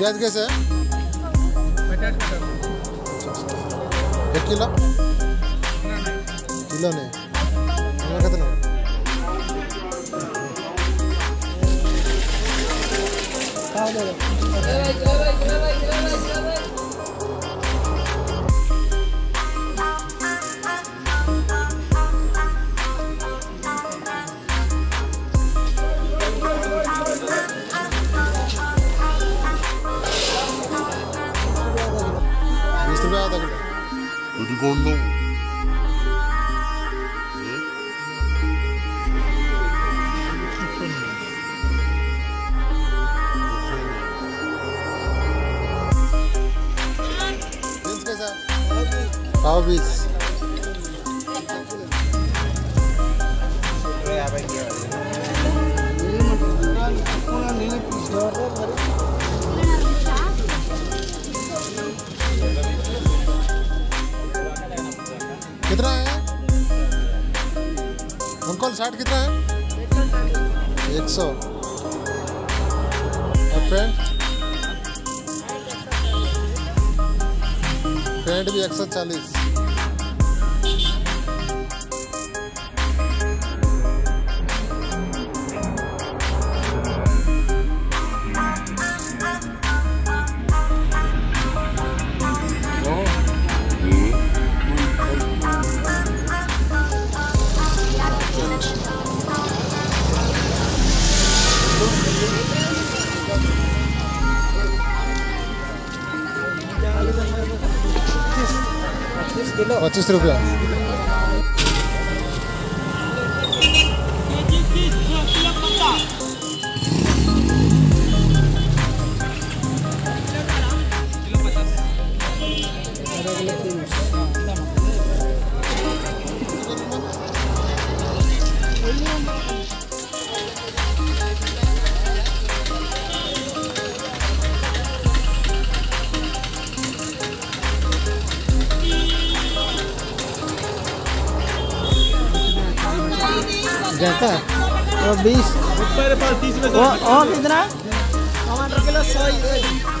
प्याज कैसे है? 1 किलो? किलो नहीं हमारे कितना? What are you going to do? How is it? कितना है अंकल? 60 कितना है? 100। और फ्रेंड भी 140। ₹25। जाता है 20 और कितना? 100 किलो 100।